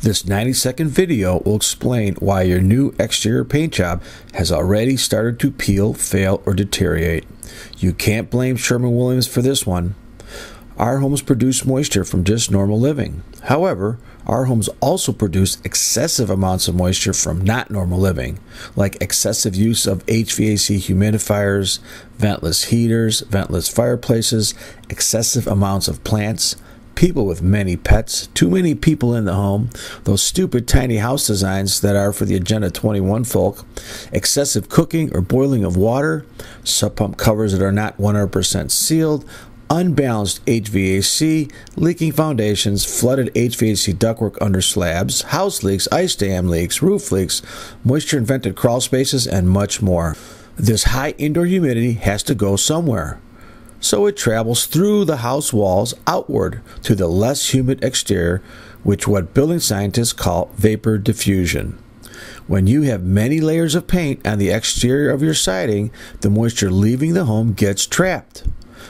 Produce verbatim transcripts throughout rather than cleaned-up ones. This ninety second video will explain why your new exterior paint job has already started to peel, fail, or deteriorate. You can't blame Sherwin Williams for this one. Our homes produce moisture from just normal living. However, our homes also produce excessive amounts of moisture from not normal living, like excessive use of H V A C humidifiers, ventless heaters, ventless fireplaces, excessive amounts of plants, people with many pets, too many people in the home, those stupid tiny house designs that are for the Agenda twenty-one folk, excessive cooking or boiling of water, sub pump covers that are not one hundred percent sealed, unbalanced H V A C, leaking foundations, flooded H V A C ductwork under slabs, house leaks, ice dam leaks, roof leaks, moisture-vented crawl spaces, and much more. This high indoor humidity has to go somewhere, so it travels through the house walls outward to the less humid exterior, which what building scientists call vapor diffusion. When you have many layers of paint on the exterior of your siding, the moisture leaving the home gets trapped.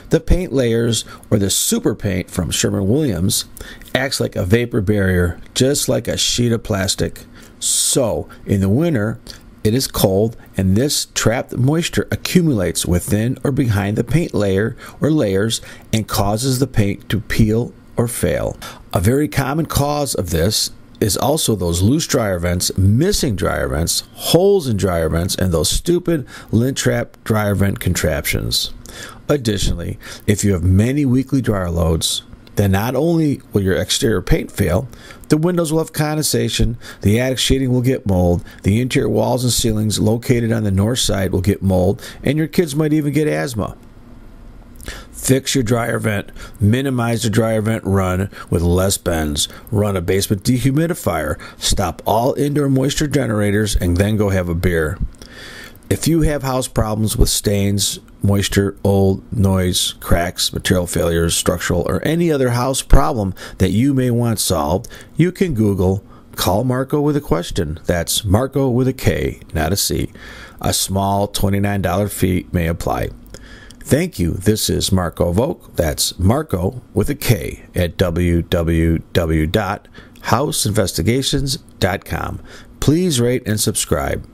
The paint layers, or the super paint from Sherwin Williams, acts like a vapor barrier, just like a sheet of plastic. So, in the winter, it is cold, and this trapped moisture accumulates within or behind the paint layer or layers and causes the paint to peel or fail. A very common cause of this is also those loose dryer vents, missing dryer vents, holes in dryer vents, and those stupid lint trap dryer vent contraptions. Additionally, if you have many weekly dryer loads, then not only will your exterior paint fail, the windows will have condensation, the attic sheeting will get mold, the interior walls and ceilings located on the north side will get mold, and your kids might even get asthma. Fix your dryer vent, minimize the dryer vent run with less bends, run a basement dehumidifier, stop all indoor moisture generators, and then go have a beer. If you have house problems with stains, moisture, old, noise, cracks, material failures, structural, or any other house problem that you may want solved, you can Google Call Marko with a Question. That's Marko with a K, not a C. A small twenty-nine dollar fee may apply. Thank you. This is Marko Vovk. That's Marko with a K at w w w dot house investigations dot com. Please rate and subscribe.